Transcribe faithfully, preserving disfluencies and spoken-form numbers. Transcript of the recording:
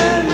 Even